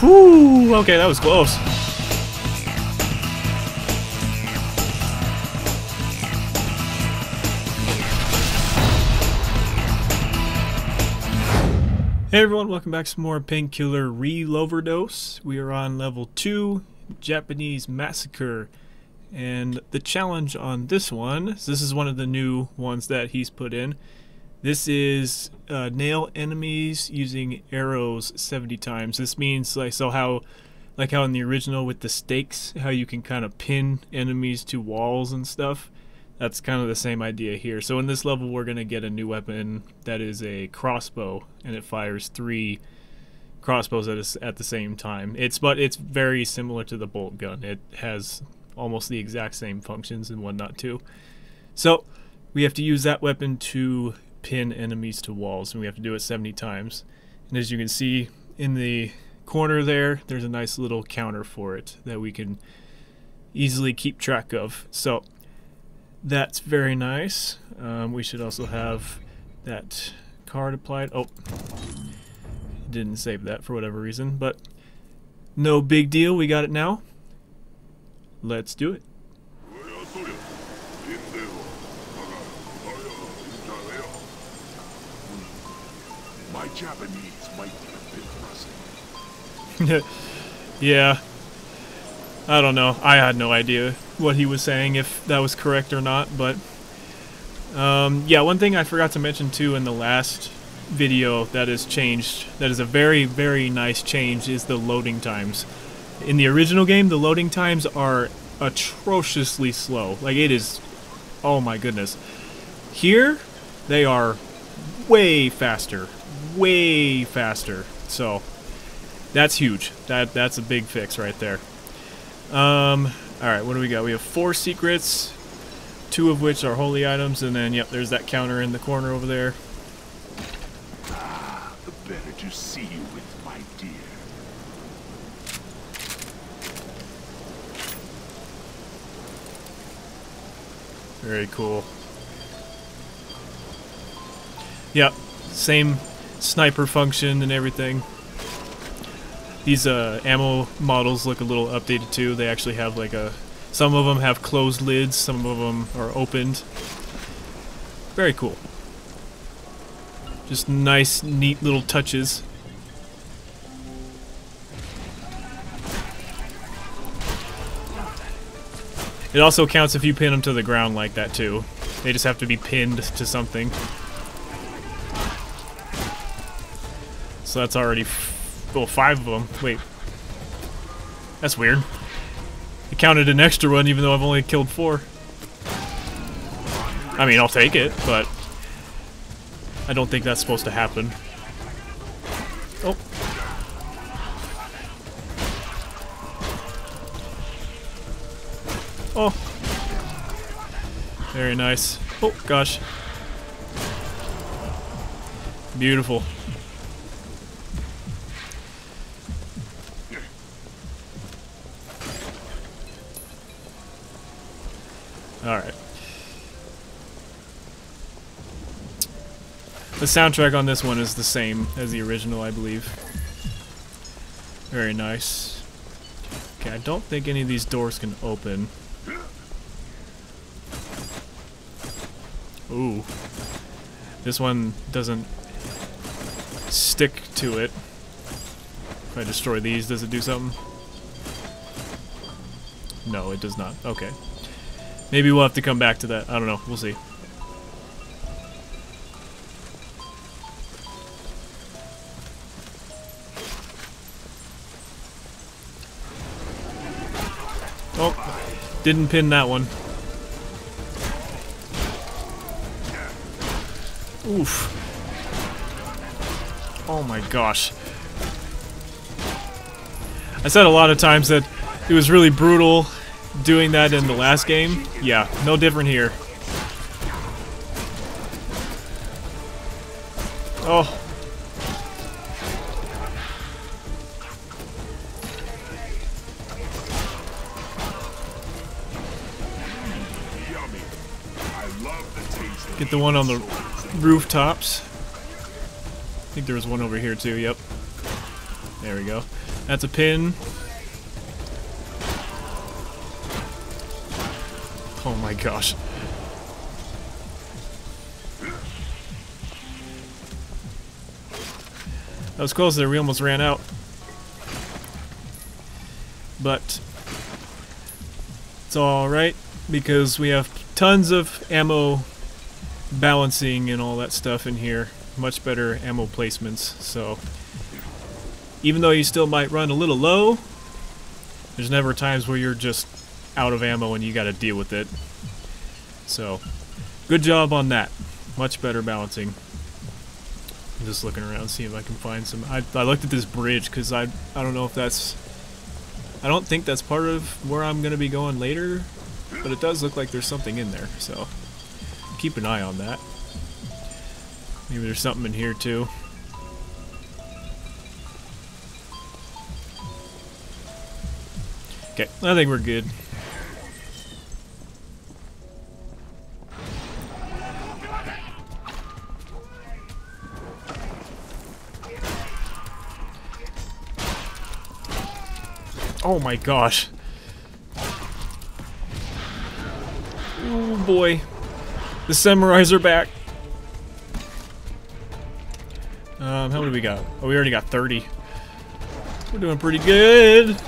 Whew, okay, that was close. Hey everyone, welcome back to some more Painkiller: Reloverdose. We are on level 2, Japanese Massacre. And the challenge on this one, so this is one of the new ones that he's put in. This is nail enemies using arrows 70 times. This means like how in the original with the stakes, how you can kind of pin enemies to walls and stuff. That's kind of the same idea here. So in this level we're going to get a new weapon that is a crossbow, and it fires 3 crossbows at the same time. But it's very similar to the bolt gun. It has almost the exact same functions and whatnot too. So we have to use that weapon to pin enemies to walls, and we have to do it 70 times. And as you can see in the corner there, there's a nice little counter for it that we can easily keep track of. So that's very nice. We should also have that card applied. Oh, didn't save that for whatever reason, but no big deal. We got it now. Let's do it. My Japanese might be a bit rusty. Yeah. I don't know. I had no idea what he was saying, if that was correct or not, but yeah, one thing I forgot to mention too in the last video that has changed, that is a very, very nice change, is the loading times. In the original game, the loading times are atrociously slow. Like, it is, oh my goodness. Here, they are way faster. Way faster. So, that's huge. That's a big fix right there. Alright, what do we got? We have 4 secrets, 2 of which are holy items, and then, yep, there's that counter in the corner over there. Ah, the better to see you with, my dear. Very cool. Yep, same sniper function and everything. These ammo models look a little updated too. They actually have like a... some of them have closed lids, some of them are opened. Very cool. Just nice, neat little touches. It also counts if you pin them to the ground like that too. They just have to be pinned to something. So that's already... well, 5 of them. Wait. That's weird. I counted an extra one even though I've only killed 4. I mean, I'll take it, but... I don't think that's supposed to happen. Oh. Oh. Very nice. Oh, gosh. Beautiful. Alright. The soundtrack on this one is the same as the original, I believe. Very nice. Okay, I don't think any of these doors can open. Ooh. This one doesn't stick to it. If I destroy these, does it do something? No, it does not. Okay. Maybe we'll have to come back to that. I don't know. We'll see. Oh, didn't pin that one. Oof. Oh my gosh. I said a lot of times that it was really brutal doing that in the last game. Yeah, no different here. Oh. Get the one on the rooftops. I think there was one over here too, yep. There we go. That's a pin. Oh my gosh. That was close there, we almost ran out. But it's alright, because we have tons of ammo balancing and all that stuff in here. Much better ammo placements, so even though you still might run a little low, there's never times where you're just out of ammo and you gotta deal with it. So good job on that. Much better balancing. I'm just looking around, seeing if I can find some. I looked at this bridge because I don't know if that's, I don't think that's part of where I'm gonna be going later, but it does look like there's something in there, so keep an eye on that. Maybe there's something in here too. Okay, I think we're good. Oh my gosh. Oh boy. The samurais are back. How many we got? Oh, we already got 30. We're doing pretty good.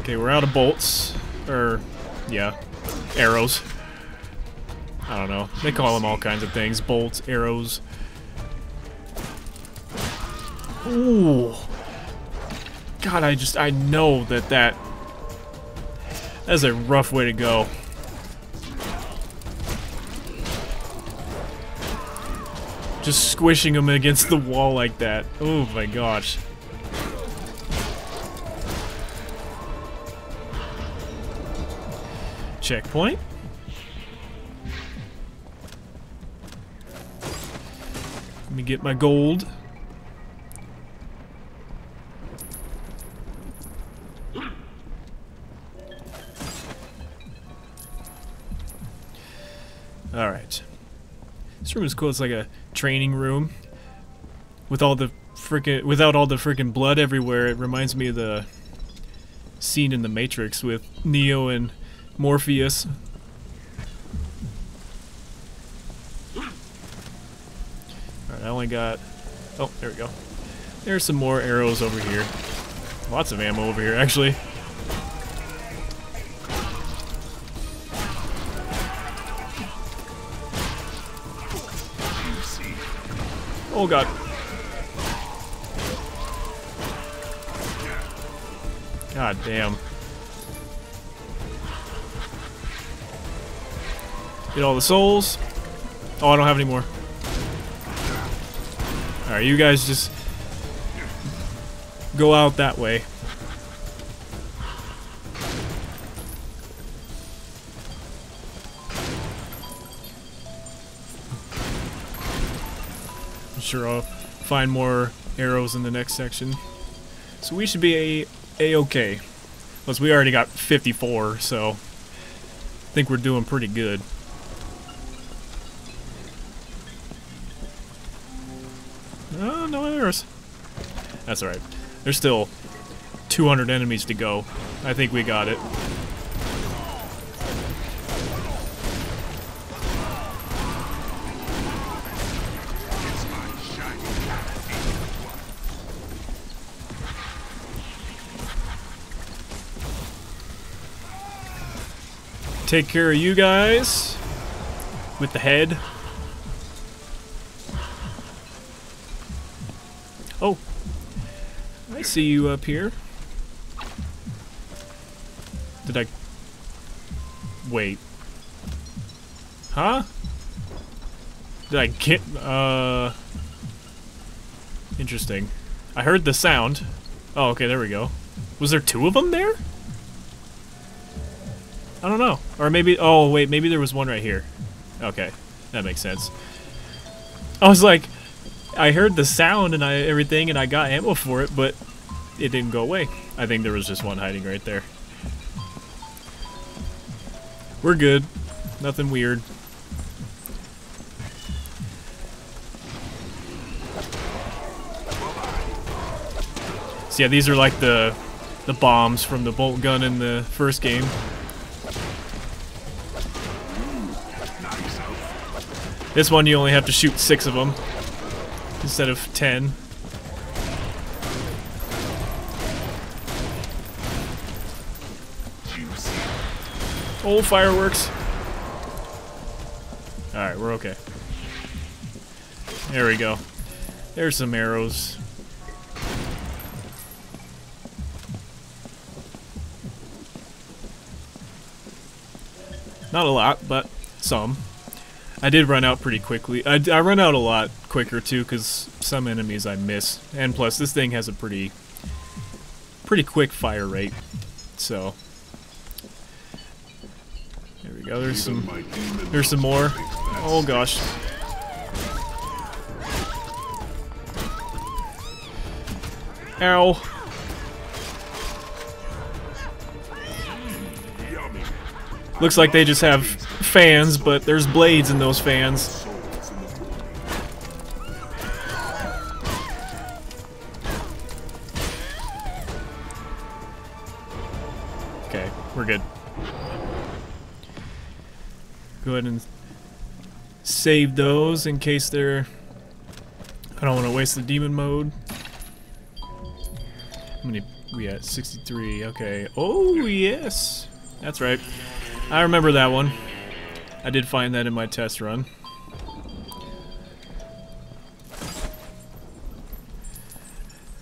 Okay, we're out of bolts. Or, yeah, arrows. I don't know. They call them all kinds of things. Bolts, arrows. Ooh. God, I know that's a rough way to go. Just squishing them against the wall like that. Oh my gosh. Checkpoint. Let me get my gold. Alright. This room is cool. It's like a training room with all the frickin', without all the frickin' blood everywhere. It reminds me of the scene in The Matrix with Neo and Morpheus. Alright, I only got, oh, there we go. There's some more arrows over here. Lots of ammo over here, actually. Oh god. God damn. Get all the souls. Oh, I don't have any more. Alright, you guys just go out that way. Sure, I'll find more arrows in the next section, so we should be a-okay. Plus, we already got 54, so I think we're doing pretty good. Oh, no arrows. That's all right. There's still 200 enemies to go. I think we got it. Take care of you guys with the head. Oh, I see you up here. Did I wait? Huh? Did I get interesting. I heard the sound. Oh, okay, there we go. Was there two of them there? I don't know. Or maybe, oh wait, maybe there was one right here. Okay, that makes sense. I was like, I heard the sound and everything and I got ammo for it, but it didn't go away. I think there was just one hiding right there. We're good. Nothing weird. Yeah, these are like the bombs from the bolt gun in the first game. This one you only have to shoot 6 of them instead of 10. Oh, fireworks! Alright, we're okay. There we go. There's some arrows. Not a lot, but some. I did run out pretty quickly. I run out a lot quicker too, because some enemies I miss. And plus, this thing has a pretty quick fire rate. So there we go. There's some more. Oh gosh. Ow. Looks like they just have fans, but there's blades in those fans. Okay, we're good. Go ahead and save those in case they're... I don't want to waste the demon mode. How many we at? 63, okay. Oh, yes! That's right. I remember that one. I did find that in my test run.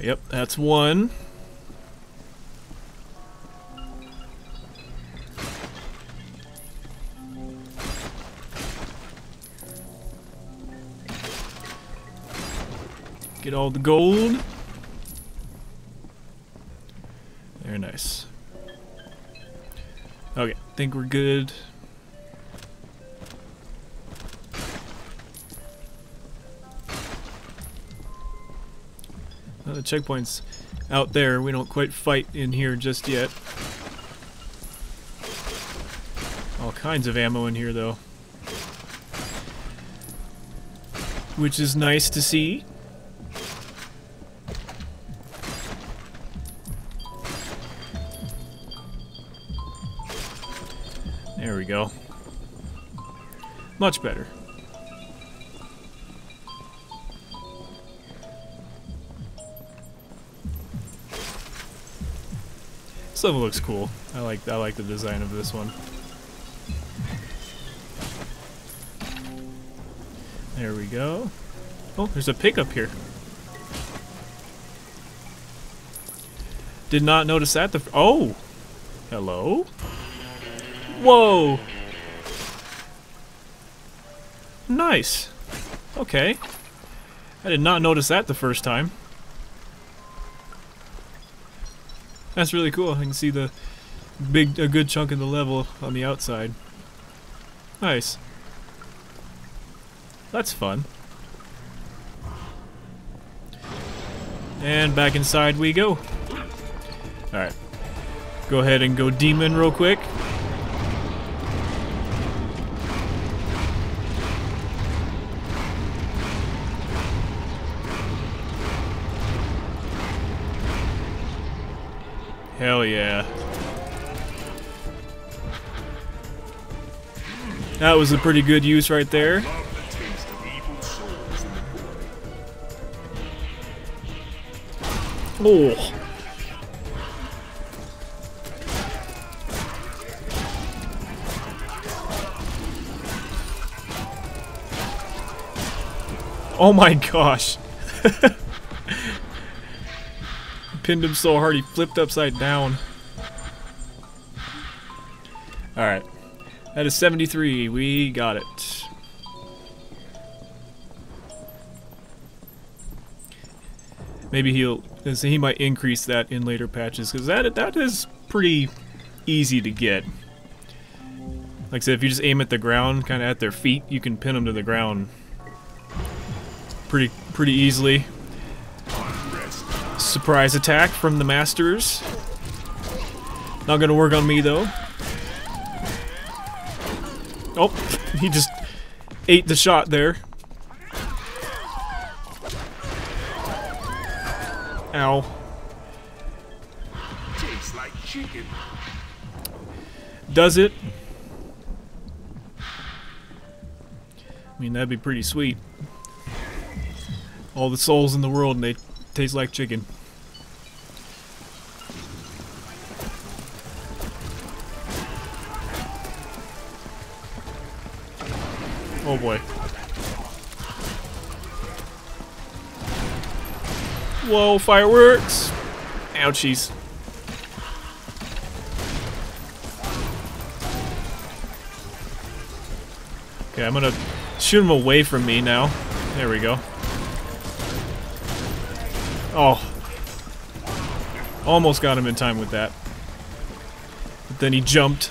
Yep, that's one. Get all the gold. Very nice. Okay, I think we're good. Well, the checkpoint's out there. We don't quite fight in here just yet. All kinds of ammo in here, though, which is nice to see. There we go. Much better. This level looks cool. I like the design of this one. There we go. Oh, there's a pickup here. Did not notice that oh! Hello? Whoa! Nice! Okay. I did not notice that the first time. That's really cool. I can see the a good chunk of the level on the outside. Nice. That's fun. And back inside we go. Alright. Go ahead and go demon real quick. Hell yeah. That was a pretty good use right there. Oh. Oh my gosh. Pinned him so hard he flipped upside down. Alright. That is 73. We got it. Maybe he might increase that in later patches, because that is pretty easy to get. Like I said, if you just aim at the ground, kind of at their feet, you can pin them to the ground pretty easily. Surprise attack from the masters. Not gonna work on me though. Oh, he just ate the shot there. Ow. chicken. Does it? I mean, that'd be pretty sweet. All the souls in the world and they taste like chicken. Oh boy. Whoa, fireworks! Ouchies. Okay, I'm gonna shoot him away from me now. There we go. Oh. Almost got him in time with that. But then he jumped.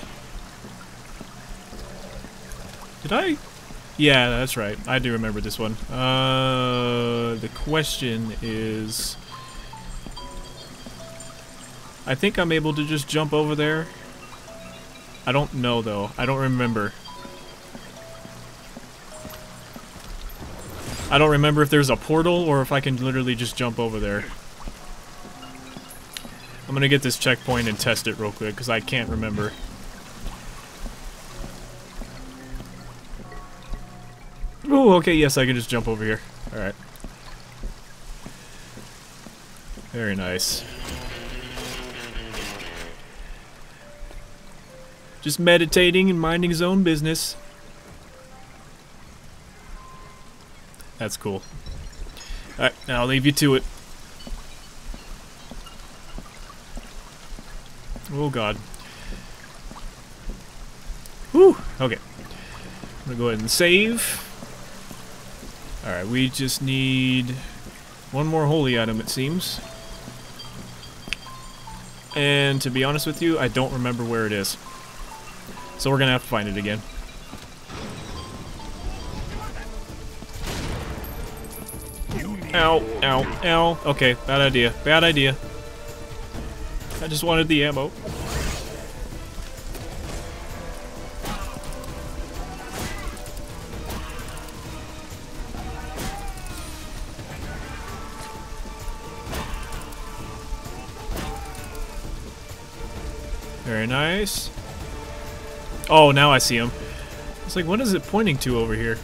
Did I? Yeah, that's right. I do remember this one. The question is... I think I'm able to just jump over there. I don't know, though. I don't remember. I don't remember if there's a portal or if I can literally just jump over there. I'm gonna get this checkpoint and test it real quick, because I can't remember. Ooh, okay, yes, I can just jump over here. Alright. Very nice. Just meditating and minding his own business. That's cool. Alright, now I'll leave you to it. Oh, God. Whew, okay. I'm gonna go ahead and save. Alright, we just need one more holy item, it seems. And to be honest with you, I don't remember where it is. So we're gonna have to find it again. Ow, ow, ow. Okay, bad idea, bad idea. I just wanted the ammo. Very nice. Oh, now I see him. It's like, what is it pointing to over here?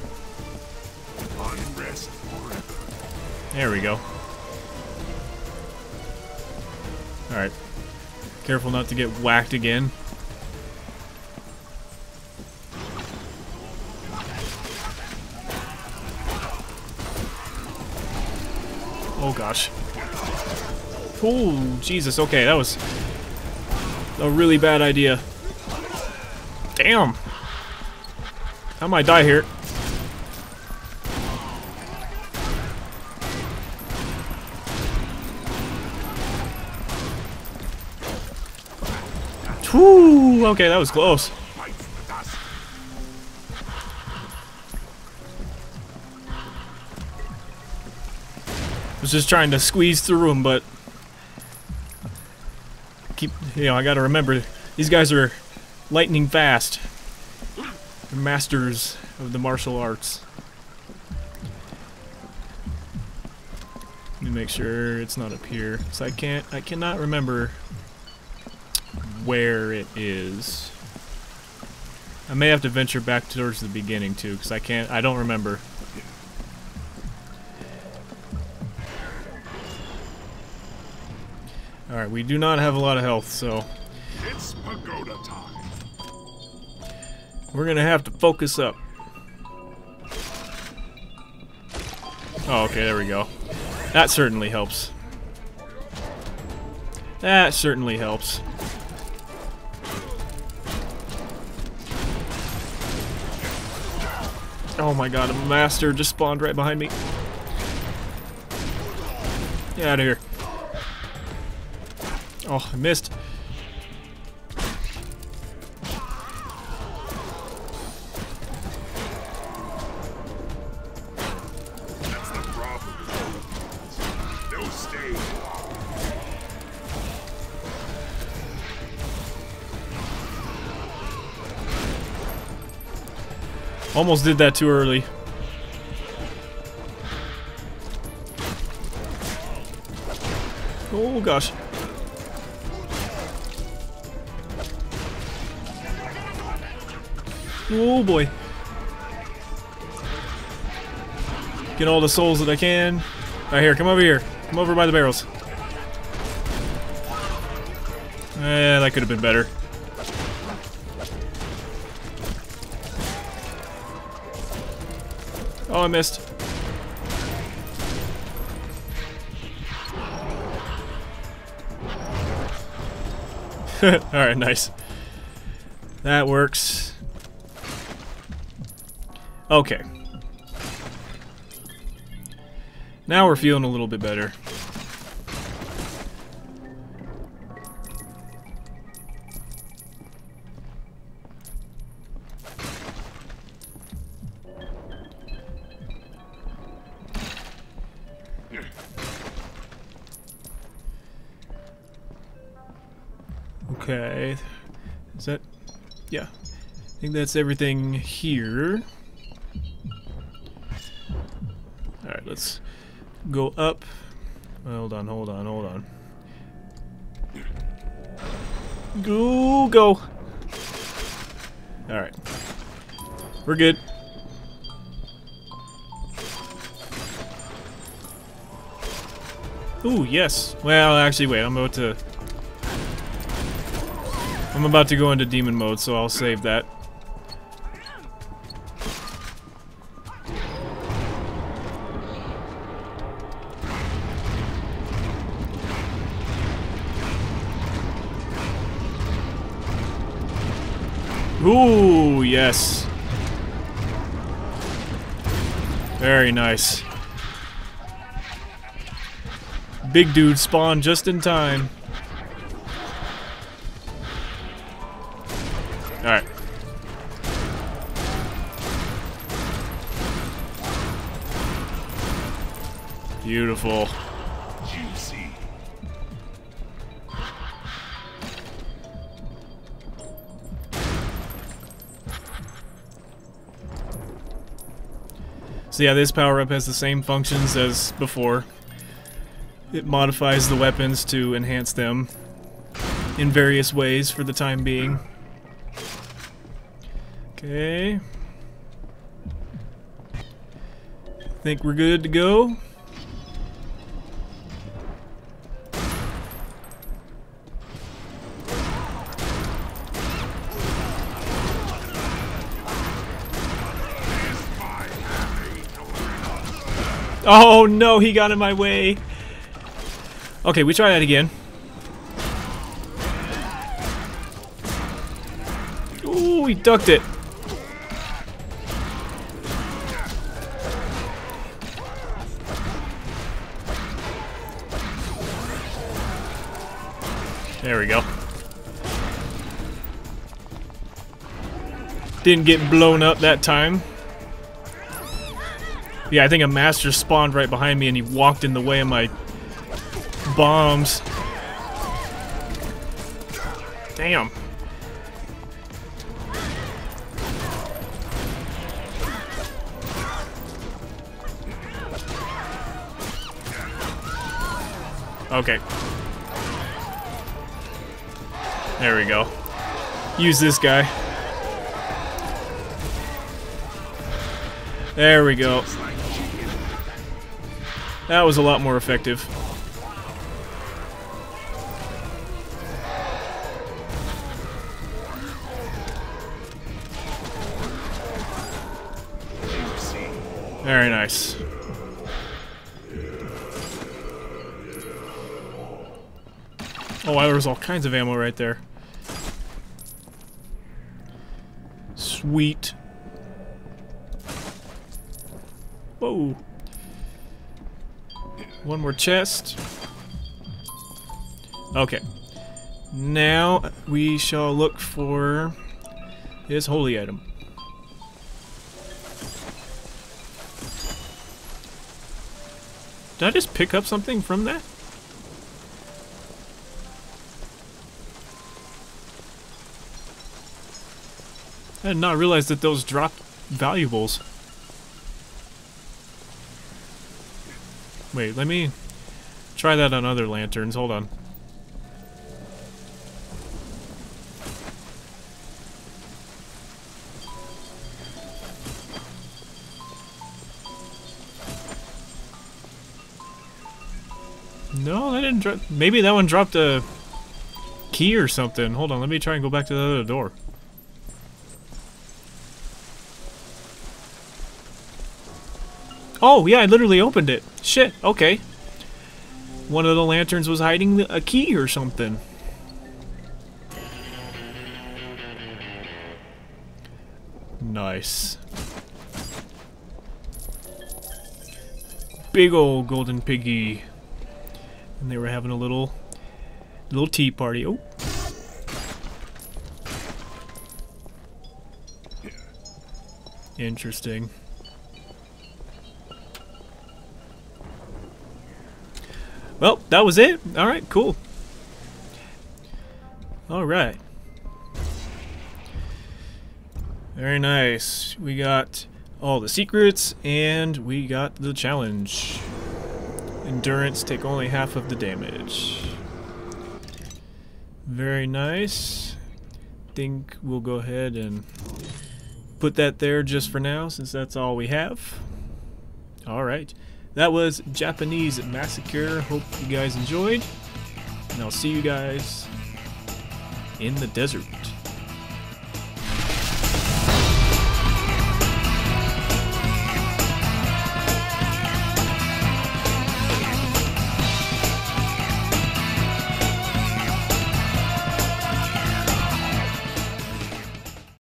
Unrest forever. There we go. Alright. Careful not to get whacked again. Oh, gosh. Oh, Jesus. Okay, that was a really bad idea. Damn! I might die here. Whew! Okay, that was close. I was just trying to squeeze through him, but I gotta remember these guys are lightning fast. They're masters of the martial arts. Let me make sure it's not up here. So I cannot remember where it is. I may have to venture back towards the beginning too, because I don't remember. Alright, we do not have a lot of health, so it's pagoda time. We're gonna have to focus up. Oh, okay, there we go. That certainly helps. That certainly helps. Oh my god, a master just spawned right behind me. Get out of here. Oh, I missed. That's the problem. No stay. Almost did that too early. Oh gosh. Oh boy. Get all the souls that I can. Alright, here, come over here. Come over by the barrels. Eh, that could have been better. Oh, I missed. Alright, nice. That works. Okay. Now we're feeling a little bit better. Okay, is that, yeah, I think that's everything here. Alright, let's go up. Hold on, hold on, hold on. Go, go! Alright, we're good. Ooh, yes! Well, actually, wait, I'm about to go into demon mode, so I'll save that. Ooh, yes. Very nice. Big dude spawned just in time. Alright. Beautiful. Juicy. So yeah, this power-up has the same functions as before. It modifies the weapons to enhance them in various ways for the time being. Okay. I think we're good to go. Oh no, he got in my way. Okay, we try that again. Ooh, he ducked it. There we go. Didn't get blown up that time. Yeah, I think a master spawned right behind me and he walked in the way of my bombs. Damn. Okay. There we go. Use this guy. There we go. That was a lot more effective. Very nice. Oh, wow, there was all kinds of ammo right there. Sweet. Whoa. One more chest. Okay. Now we shall look for his holy item. Did I just pick up something from that? I did not realize that those dropped valuables. Wait, let me try that on other lanterns. Hold on. No, that didn't drop. Maybe that one dropped a key or something. Hold on, let me try and go back to the other door. Oh, yeah, I literally opened it. Shit, okay. One of the lanterns was hiding a key or something. Nice. Big old golden piggy. And they were having a little tea party. Oh. Interesting. Well, that was it. Alright, cool. Alright. Very nice. We got all the secrets, and we got the challenge. Endurance, take only half of the damage. Very nice. I think we'll go ahead and put that there just for now, since that's all we have. Alright. That was Japanese Massacre. Hope you guys enjoyed, and I'll see you guys in the desert.